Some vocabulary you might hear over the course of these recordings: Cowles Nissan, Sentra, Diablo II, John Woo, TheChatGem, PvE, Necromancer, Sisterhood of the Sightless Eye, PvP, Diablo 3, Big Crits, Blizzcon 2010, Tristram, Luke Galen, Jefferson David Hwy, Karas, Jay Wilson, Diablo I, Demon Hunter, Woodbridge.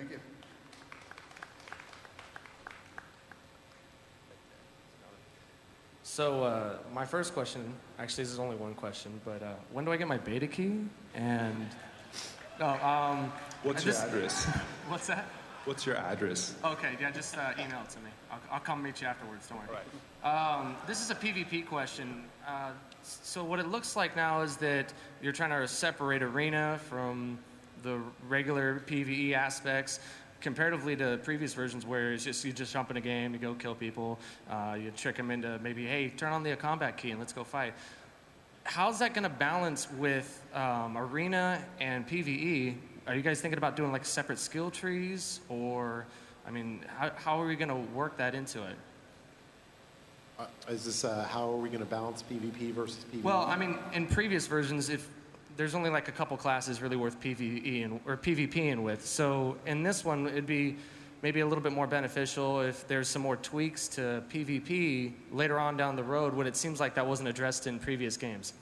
Thank you. So my first question, actually this is only one question, but when do I get my beta key? And what's your address? What's that? What's your address? Okay, yeah, just email it to me. I'll come meet you afterwards, don't worry. Right. This is a PvP question. So what it looks like now is that you're trying to separate arena from the regular PvE aspects, comparatively to previous versions where it's just, you just jump in a game, you go kill people, you trick them into maybe, hey, turn on the combat key and let's go fight. How's that gonna balance with arena and PvE? Are you guys thinking about doing like separate skill trees, or, I mean, how are we gonna work that into it? Is this, how are we gonna balance PvP versus PvE? Well, I mean, in previous versions, if there's only like a couple classes really worth PvE and, or PvPing with. So in this one, it'd be maybe a little bit more beneficial if there's some more tweaks to PvP later on down the road, when it seems like that wasn't addressed in previous games.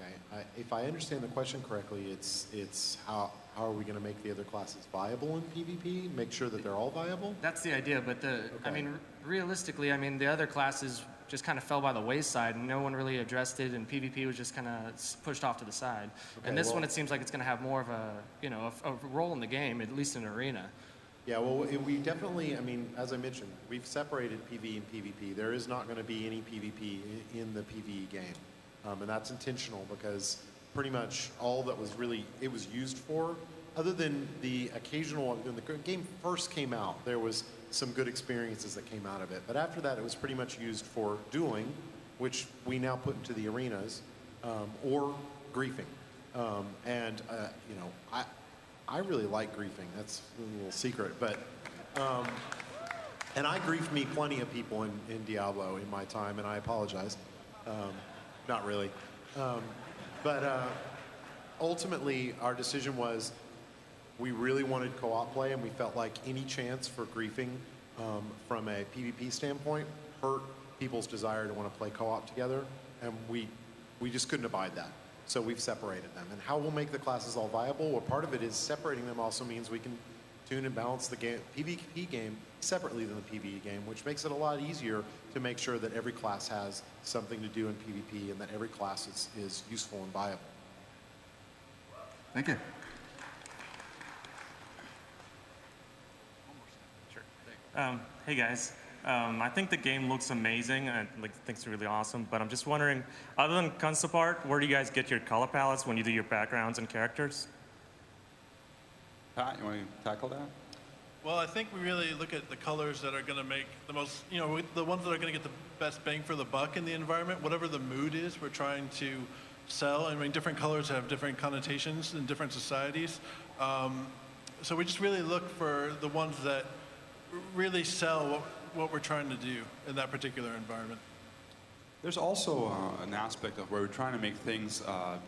Okay. If I understand the question correctly, it's how are we going to make the other classes viable in PvP? Make sure that they're all viable? That's the idea, but the, okay. I mean, realistically, I mean, the other classes just kind of fell by the wayside and no one really addressed it, and PvP was just kind of pushed off to the side. Okay, and this one, it seems like it's going to have more of a, you know, a role in the game, at least in arena. Yeah, well, we definitely, I mean, as I mentioned, we've separated PvE and PvP. There is not going to be any PvP in the PvE game. And that's intentional, because pretty much all that was really, it was used for, other than the occasional one, when the game first came out, there was some good experiences that came out of it. But after that, it was pretty much used for dueling, which we now put into the arenas, or griefing. You know, I really like griefing. That's a little secret, but, and I griefed me plenty of people in Diablo in my time, and I apologize. Not really. Ultimately, our decision was we really wanted co-op play, and we felt like any chance for griefing from a PvP standpoint hurt people's desire to want to play co-op together, and we just couldn't abide that. So we've separated them. And how we'll make the classes all viable, well, part of it is separating them also means we can tune and balance the game, PvP game separately than the PvE game, which makes it a lot easier to make sure that every class has something to do in PvP and that every class is useful and viable. Thank you. Hey guys, I think the game looks amazing and like, things are really awesome, but I'm just wondering, other than concept art, where do you guys get your color palettes when you do your backgrounds and characters? Pat, you want to tackle that? Well, I think we really look at the colors that are going to make the most, you know, the ones that are going to get the best bang for the buck in the environment. Whatever the mood is, we're trying to sell. I mean, different colors have different connotations in different societies. So we just really look for the ones that really sell what we're trying to do in that particular environment. There's also an aspect of where we're trying to make things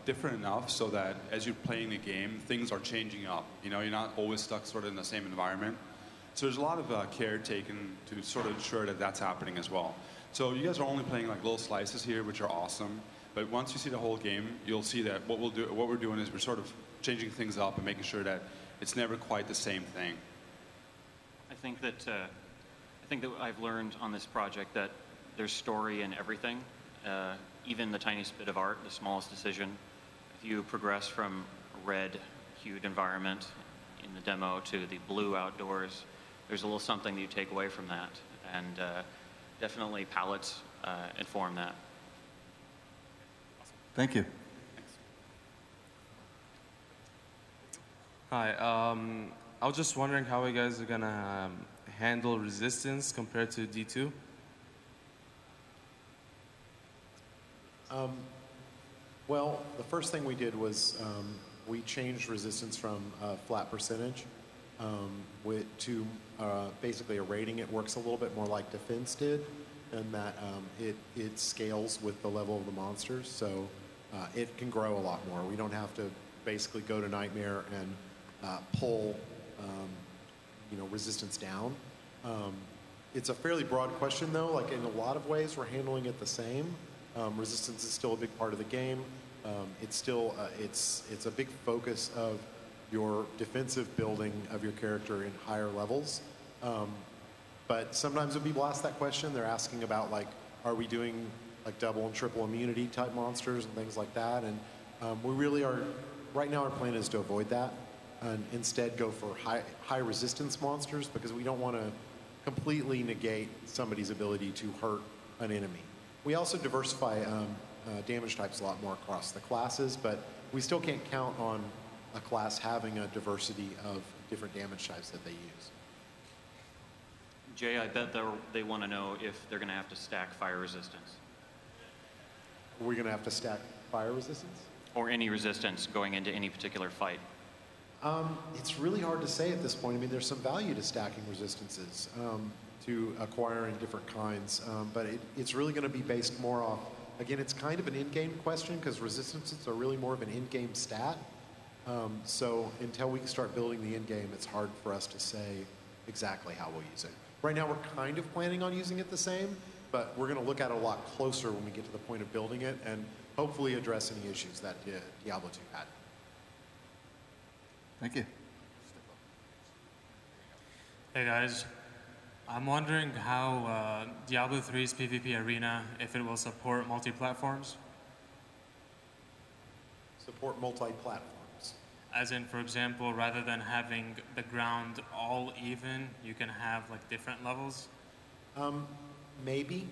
different enough so that as you're playing the game, things are changing up. You know, you're not always stuck sort of in the same environment. So there's a lot of care taken to sort of ensure that that's happening as well. So you guys are only playing like little slices here, which are awesome. But once you see the whole game, you'll see that what we're doing is we're sort of changing things up and making sure that it's never quite the same thing. I think that I've learned on this project that there's story in everything, even the tiniest bit of art, the smallest decision. If you progress from a red-hued environment in the demo to the blue outdoors, there's a little something that you take away from that. And definitely palettes inform that. Thank you. Thanks. Hi, I was just wondering how you guys are gonna handle resistance compared to D2. Well, the first thing we did was we changed resistance from a flat percentage to basically a rating. It works a little bit more like defense did, in that it scales with the level of the monsters, so it can grow a lot more. We don't have to basically go to Nightmare and pull you know, resistance down. It's a fairly broad question, though. Like, in a lot of ways, we're handling it the same. Resistance is still a big part of the game. It's still it's a big focus of your defensive building of your character in higher levels. But sometimes when people ask that question, they're asking about, like, are we doing like double and triple immunity type monsters and things like that? And we really are, right now our plan is to avoid that and instead go for high resistance monsters, because we don't want to completely negate somebody's ability to hurt an enemy. We also diversify damage types a lot more across the classes, but we still can't count on a class having a diversity of different damage types that they use. Jay, I bet they want to know if they're going to have to stack fire resistance. We're going to have to stack fire resistance? Or any resistance going into any particular fight. It's really hard to say at this point. I mean, there's some value to stacking resistances, to acquiring different kinds, but it's really going to be based more off, again, it's kind of an in-game question, because resistances are really more of an in-game stat. So until we start building the in-game, it's hard for us to say exactly how we'll use it. Right now, we're kind of planning on using it the same, but we're going to look at it a lot closer when we get to the point of building it and hopefully address any issues that Diablo II had. Thank you. Hey guys, I'm wondering how Diablo III's PvP arena, if it will support multi-platforms? Support multi-platforms? As in, for example, rather than having the ground all even, you can have like different levels? Maybe.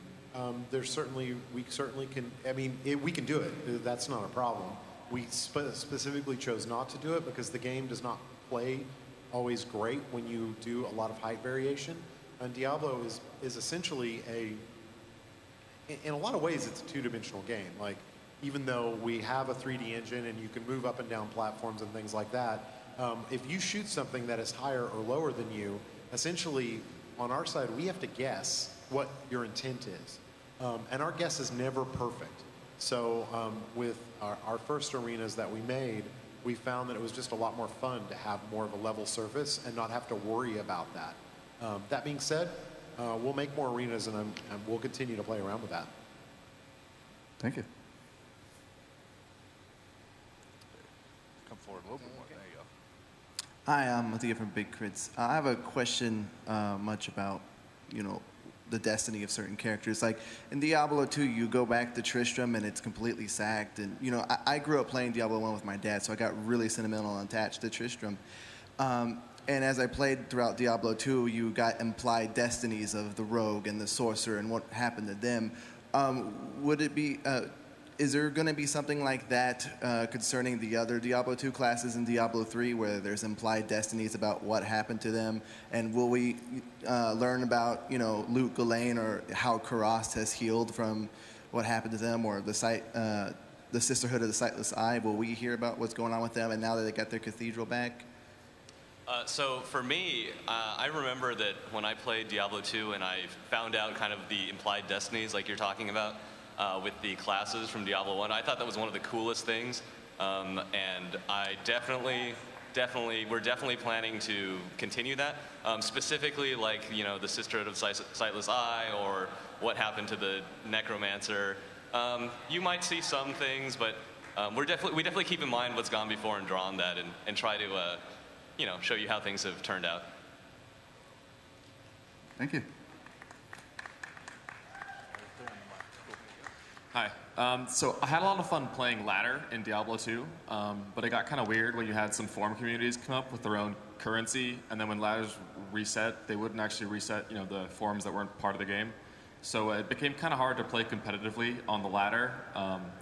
We certainly can, I mean, we can do it. That's not a problem. We specifically chose not to do it because the game does not play always great when you do a lot of height variation. And Diablo is essentially in a lot of ways, it's a two-dimensional game. Like, even though we have a 3D engine and you can move up and down platforms and things like that, if you shoot something that is higher or lower than you, essentially, on our side, we have to guess what your intent is. And our guess is never perfect. So with our first arenas that we made, we found that it was just a lot more fun to have more of a level surface and not have to worry about that. That being said, we'll make more arenas and we'll continue to play around with that. Thank you. Come forward a little bit more. There you go. Hi, I'm Matthias from Big Crits. I have a question much about, you know, the destiny of certain characters. Like in Diablo 2, you go back to Tristram and it's completely sacked. And you know, I grew up playing Diablo I with my dad, so I got really sentimental and attached to Tristram. And as I played throughout Diablo 2, you got implied destinies of the rogue and the sorcerer and what happened to them. Would it be, is there going to be something like that concerning the other Diablo 2 classes in Diablo 3, where there's implied destinies about what happened to them? And will we learn about, you know, Luke Galen or how Karas has healed from what happened to them, or the Sisterhood of the Sightless Eye? Will we hear about what's going on with them and now that they got their cathedral back? So for me, I remember that when I played Diablo 2 and I found out kind of the implied destinies like you're talking about with the classes from Diablo 1, I thought that was one of the coolest things. And I we're definitely planning to continue that. Specifically like, you know, the Sisterhood of Sightless Eye or what happened to the Necromancer. You might see some things, but we definitely keep in mind what's gone before and draw on that and try to you know, show you how things have turned out. Thank you. Hi. So I had a lot of fun playing ladder in Diablo 2, but it got kind of weird when you had some forum communities come up with their own currency, and then when ladders reset, they wouldn't actually reset, you know, the forums that weren't part of the game. So it became kind of hard to play competitively on the ladder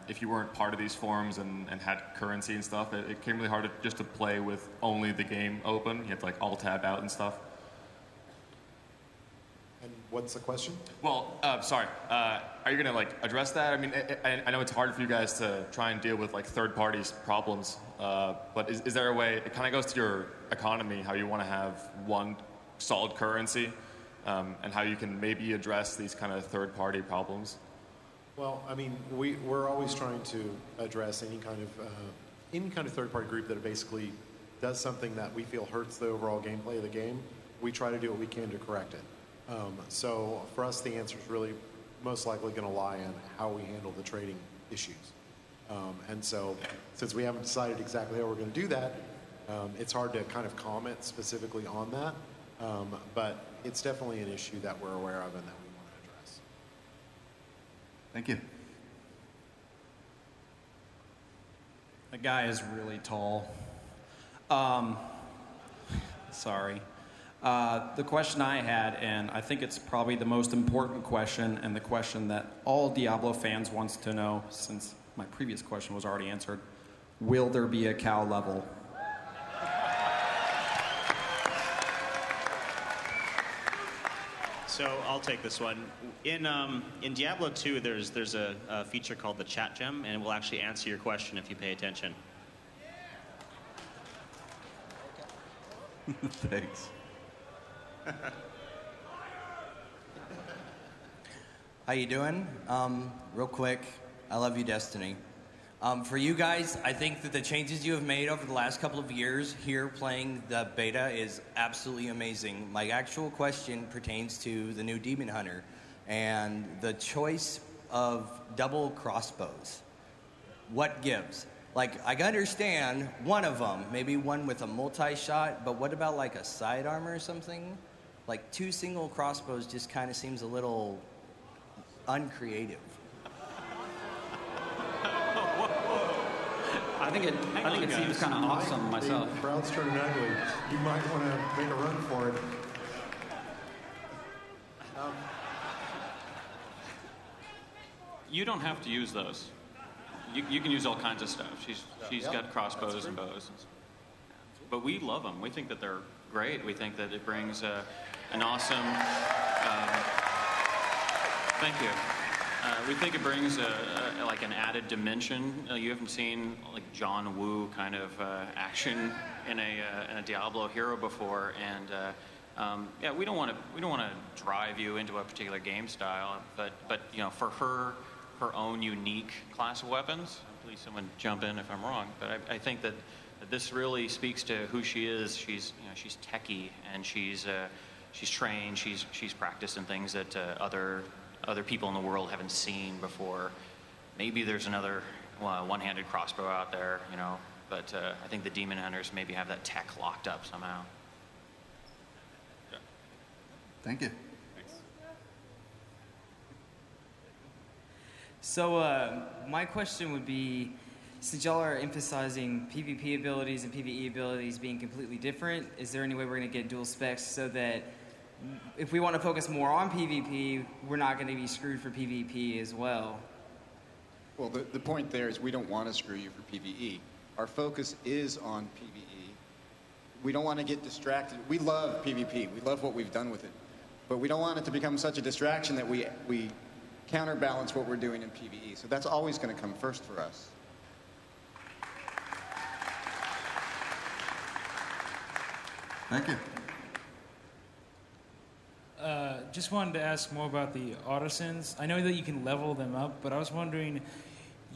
if you weren't part of these forums and had currency and stuff. It came really hard to, just to play with only the game open. You had to like alt-tab out and stuff. And what's the question? Well, sorry. Are you going to like address that? I mean, I know it's hard for you guys to try and deal with like third parties' problems, but is there a way? It kind of goes to your economy, how you want to have one solid currency. And how you can maybe address these kind of third-party problems? Well, I mean, we're always trying to address any kind of third-party group that basically does something that we feel hurts the overall gameplay of the game. We try to do what we can to correct it. So for us, the answer is really most likely going to lie in how we handle the trading issues. And so since we haven't decided exactly how we're going to do that, It's hard to kind of comment specifically on that, but it's definitely an issue that we're aware of and that we want to address. Thank you. That guy is really tall. Sorry. The question I had, and I think it's probably the most important question and the question that all Diablo fans wants to know, since my previous question was already answered, will there be a cow level? So I'll take this one. In Diablo II, there's a feature called the chat gem, and it will actually answer your question if you pay attention. Thanks. How you doing? Real quick, I love you, Destiny. For you guys, I think that the changes you have made over the last couple of years here playing the beta is absolutely amazing. My actual question pertains to the new Demon Hunter and the choice of double crossbows. What gives? Like, I understand one of them, maybe one with a multi-shot, but what about like a side armor or something? Like two single crossbows just kind of seems a little uncreative. I think it seems kind of awesome myself. The crowd's turning ugly. You might want to make a run for it. You don't have to use those. You can use all kinds of stuff. She's got crossbows and bows. But we love them. We think that they're great. We think that it brings an awesome... thank you. We think it brings like an added dimension. You haven't seen like John Woo kind of action in a Diablo hero before, and yeah, we don't want to drive you into a particular game style, but you know, for her own unique class of weapons. Please, someone jump in if I'm wrong, but I think that this really speaks to who she is. She's she's techie, and she's trained. She's practiced in things that other people in the world haven't seen before. Maybe there's another one-handed crossbow out there, you know, but I think the Demon Hunters maybe have that tech locked up somehow. Yeah. Thank you. Thanks. So my question would be, since y'all are emphasizing PvP abilities and PvE abilities being completely different, is there any way we're going to get dual specs so that if we want to focus more on PvP, we're not going to be screwed for PvP as well? Well, the point there is we don't want to screw you for PvE. Our focus is on PvE. We don't want to get distracted. We love PvP. We love what we've done with it. But we don't want it to become such a distraction that we counterbalance what we're doing in PvE. So that's always going to come first for us. Thank you. Just wanted to ask more about the artisans. I know that you can level them up, but I was wondering,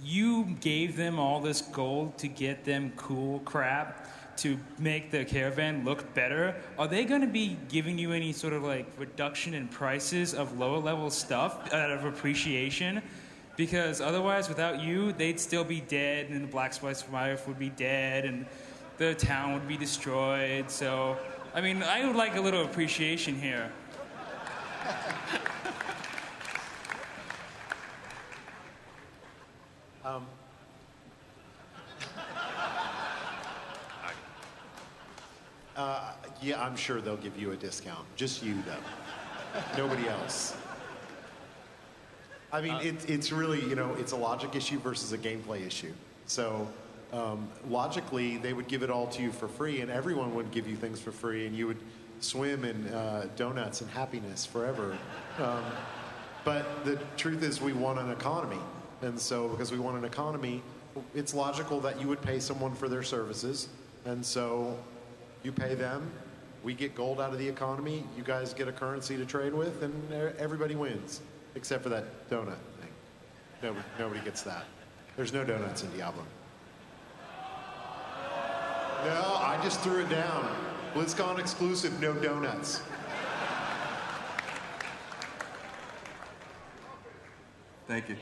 you gave them all this gold to get them cool crap to make the caravan look better. Are they going to be giving you any sort of like reduction in prices of lower level stuff out of appreciation? Because otherwise, without you, they'd still be dead, and the Blacksmith would be dead, and the town would be destroyed. So, I mean, I would like a little appreciation here. Yeah, I'm sure they'll give you a discount. Just you, though. Nobody else. I mean, it's really, you know, it's a logic issue versus a gameplay issue. So logically, they would give it all to you for free, and everyone would give you things for free, and you would swim in donuts and happiness forever. But the truth is we want an economy. And so because we want an economy, it's logical that you would pay someone for their services. And so you pay them, we get gold out of the economy, you guys get a currency to trade with, and everybody wins, except for that donut thing. Nobody gets that. There's no donuts in Diablo. No, I just threw it down. BlizzCon exclusive, no donuts. Thank you.